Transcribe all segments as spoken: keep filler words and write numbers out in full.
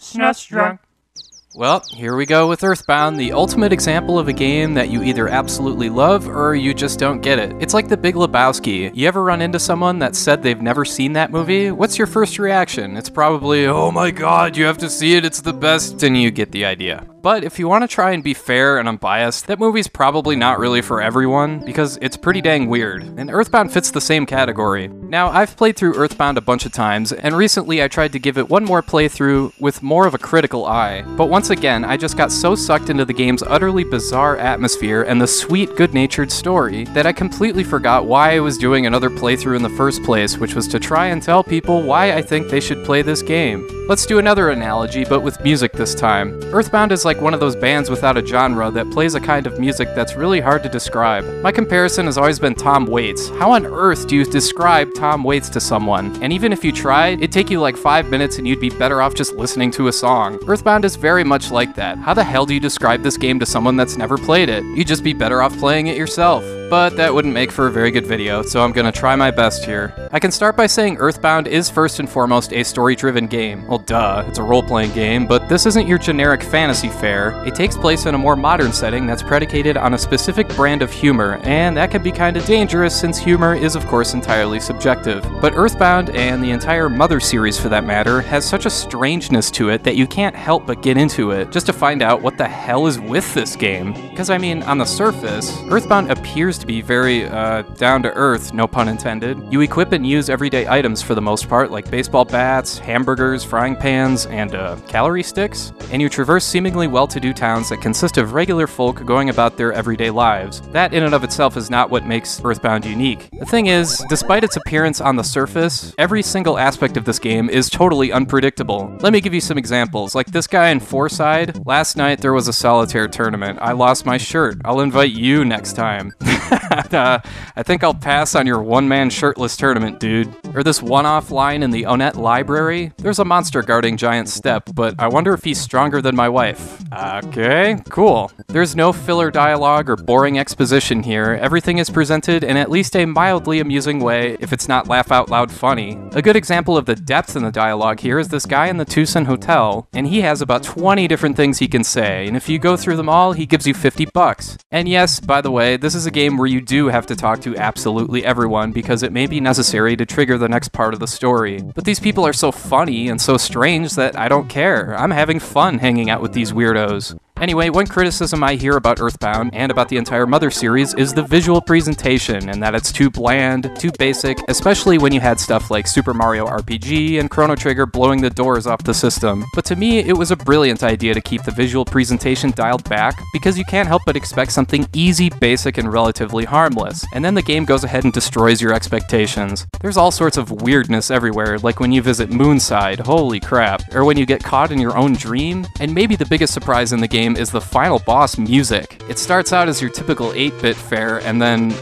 S N E S drunk. Well, here we go with EarthBound, the ultimate example of a game that you either absolutely love or you just don't get it. It's like the Big Lebowski. You ever run into someone that said they've never seen that movie? What's your first reaction? It's probably, oh my god, you have to see it, it's the best, and you get the idea. But if you want to try and be fair and unbiased, that movie's probably not really for everyone, because it's pretty dang weird, and EarthBound fits the same category. Now, I've played through EarthBound a bunch of times, and recently I tried to give it one more playthrough with more of a critical eye, but once again, I just got so sucked into the game's utterly bizarre atmosphere and the sweet, good-natured story that I completely forgot why I was doing another playthrough in the first place, which was to try and tell people why I think they should play this game. Let's do another analogy, but with music this time. EarthBound is like one of those bands without a genre that plays a kind of music that's really hard to describe. My comparison has always been Tom Waits. How on earth do you describe Tom Waits to someone? And even if you tried, it'd take you like five minutes and you'd be better off just listening to a song. EarthBound is very much like that. How the hell do you describe this game to someone that's never played it? You'd just be better off playing it yourself. But that wouldn't make for a very good video, so I'm gonna try my best here. I can start by saying EarthBound is first and foremost a story-driven game. Well, duh, it's a role-playing game, but this isn't your generic fantasy fair. It takes place in a more modern setting that's predicated on a specific brand of humor, and that can be kinda dangerous since humor is of course entirely subjective. But EarthBound, and the entire Mother series for that matter, has such a strangeness to it that you can't help but get into it, just to find out what the hell is with this game. Because I mean, on the surface, EarthBound appears to be very, uh, down-to-earth, no pun intended. You equip and use everyday items for the most part, like baseball bats, hamburgers, frying pans, and, uh, calorie sticks. And you traverse seemingly well-to-do towns that consist of regular folk going about their everyday lives. That in and of itself is not what makes EarthBound unique. The thing is, despite its appearance on the surface, every single aspect of this game is totally unpredictable. Let me give you some examples, like this guy in Fourside. Last night there was a solitaire tournament. I lost my shirt. I'll invite you next time. uh, I think I'll pass on your one-man shirtless tournament, dude. Or this one-off line in the Onett library. There's a monster guarding Giant Step, but I wonder if he's stronger than my wife. Okay, cool. There's no filler dialogue or boring exposition here. Everything is presented in at least a mildly amusing way, if it's not laugh-out-loud funny. A good example of the depth in the dialogue here is this guy in the Tucson Hotel, and he has about twenty different things he can say, and if you go through them all, he gives you fifty bucks. And yes, by the way, this is a game where you do have to talk to absolutely everyone because it may be necessary to trigger the next part of the story. But these people are so funny and so strange that I don't care. I'm having fun hanging out with these weirdos. Anyway, one criticism I hear about EarthBound and about the entire Mother series is the visual presentation and that it's too bland, too basic, especially when you had stuff like Super Mario R P G and Chrono Trigger blowing the doors off the system. But to me, it was a brilliant idea to keep the visual presentation dialed back because you can't help but expect something easy, basic, and relatively harmless, and then the game goes ahead and destroys your expectations. There's all sorts of weirdness everywhere, like when you visit Moonside, holy crap, or when you get caught in your own dream, and maybe the biggest surprise in the game is the final boss music. It starts out as your typical eight bit fare, and then...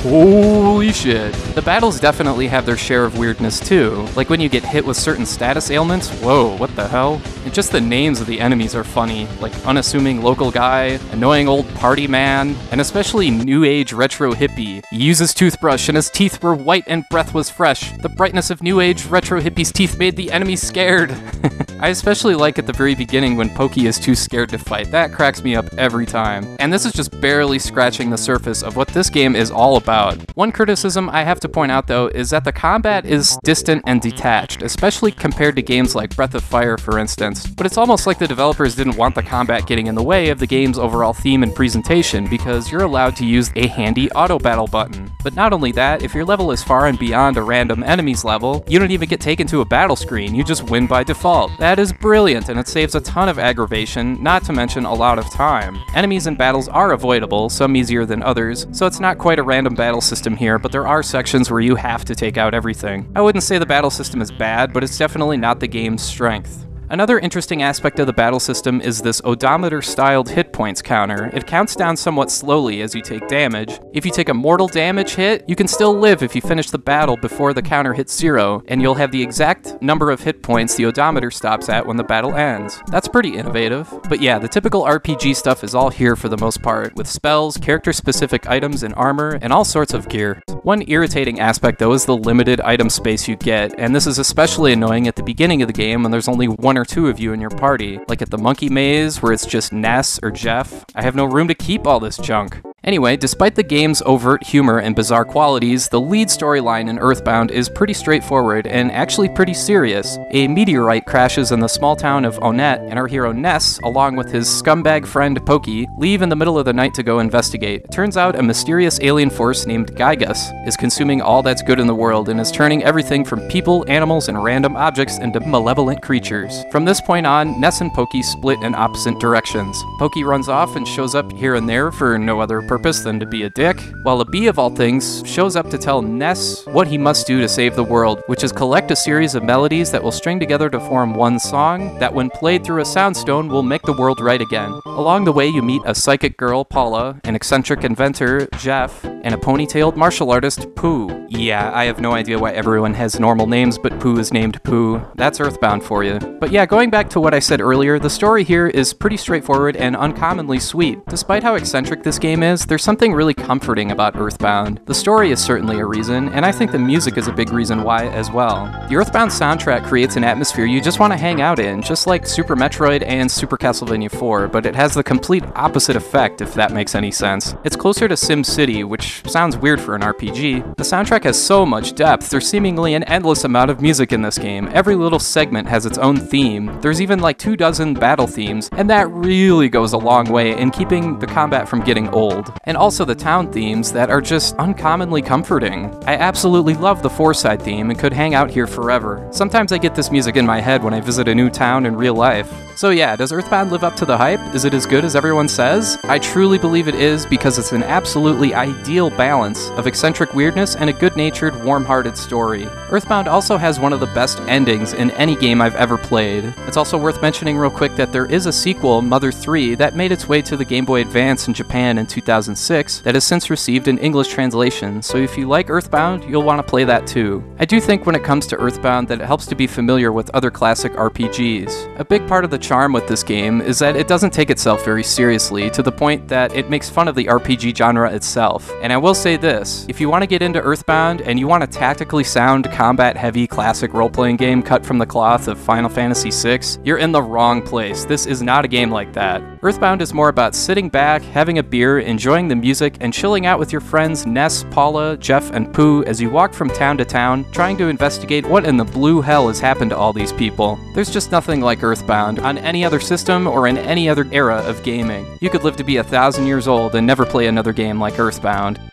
holy shit. The battles definitely have their share of weirdness too, like when you get hit with certain status ailments, whoa, what the hell? And just the names of the enemies are funny, like unassuming local guy, annoying old party man, and especially new age retro hippie. He used his toothbrush and his teeth were white and breath was fresh. The brightness of new age retro hippie's teeth made the enemy scared. I especially like at the very beginning when Pokey is too scared to fight. That cracks me up every time. And this is just barely scratching the surface of what this game is all about. One criticism I have to point out though is that the combat is distant and detached, especially compared to games like Breath of Fire for instance, but it's almost like the developers didn't want the combat getting in the way of the game's overall theme and presentation because you're allowed to use a handy auto battle button. But not only that, if your level is far and beyond a random enemy's level, you don't even get taken to a battle screen, you just win by default. That is brilliant and it saves a ton of aggravation, not to mention a lot of time. Enemies and battles are avoidable, some easier than others, so it's not quite a random battle battle system here, but there are sections where you have to take out everything. I wouldn't say the battle system is bad, but it's definitely not the game's strength. Another interesting aspect of the battle system is this odometer-styled hit points counter. It counts down somewhat slowly as you take damage. If you take a mortal damage hit, you can still live if you finish the battle before the counter hits zero, and you'll have the exact number of hit points the odometer stops at when the battle ends. That's pretty innovative. But yeah, the typical R P G stuff is all here for the most part, with spells, character-specific items and armor, and all sorts of gear. One irritating aspect though is the limited item space you get, and this is especially annoying at the beginning of the game when there's only one or or two of you in your party, like at the Monkey Maze where it's just Ness or Jeff. I have no room to keep all this junk. Anyway, despite the game's overt humor and bizarre qualities, the lead storyline in EarthBound is pretty straightforward and actually pretty serious. A meteorite crashes in the small town of Onett, and our hero Ness, along with his scumbag friend Pokey, leave in the middle of the night to go investigate. It turns out a mysterious alien force named Gygas is consuming all that's good in the world and is turning everything from people, animals, and random objects into malevolent creatures. From this point on, Ness and Pokey split in opposite directions. Pokey runs off and shows up here and there for no other purpose purpose than to be a dick, while a bee of all things shows up to tell Ness what he must do to save the world, which is collect a series of melodies that will string together to form one song that when played through a soundstone will make the world right again. Along the way you meet a psychic girl, Paula, an eccentric inventor, Jeff, and a ponytailed martial artist, Pooh. Yeah, I have no idea why everyone has normal names, but Pooh is named Pooh. That's EarthBound for you. But yeah, going back to what I said earlier, the story here is pretty straightforward and uncommonly sweet. Despite how eccentric this game is, there's something really comforting about EarthBound. The story is certainly a reason, and I think the music is a big reason why as well. The EarthBound soundtrack creates an atmosphere you just want to hang out in, just like Super Metroid and Super Castlevania four, but it has the complete opposite effect, if that makes any sense. It's closer to SimCity, which sounds weird for an R P G. The soundtrack has so much depth, there's seemingly an endless amount of music in this game. Every little segment has its own theme. There's even like two dozen battle themes, and that really goes a long way in keeping the combat from getting old. And also the town themes that are just uncommonly comforting. I absolutely love the Fourside theme and could hang out here forever. Sometimes I get this music in my head when I visit a new town in real life. So yeah, does EarthBound live up to the hype? Is it as good as everyone says? I truly believe it is because it's an absolutely ideal balance of eccentric weirdness and a good-natured, warm-hearted story. EarthBound also has one of the best endings in any game I've ever played. It's also worth mentioning real quick that there is a sequel, Mother three, that made its way to the Game Boy Advance in Japan in two thousand six that has since received an English translation, so if you like EarthBound, you'll want to play that too. I do think when it comes to EarthBound that it helps to be familiar with other classic R P Gs. A big part of the charm with this game is that it doesn't take itself very seriously, to the point that it makes fun of the R P G genre itself. And I will say this, if you want to get into EarthBound and you want a tactically sound, combat-heavy classic role-playing game cut from the cloth of Final Fantasy six, you're in the wrong place. This is not a game like that. EarthBound is more about sitting back, having a beer, enjoying the music, and chilling out with your friends Ness, Paula, Jeff, and Pooh as you walk from town to town, trying to investigate what in the blue hell has happened to all these people. There's just nothing like EarthBound on any other system or in any other era of gaming. You could live to be a thousand years old and never play another game like EarthBound.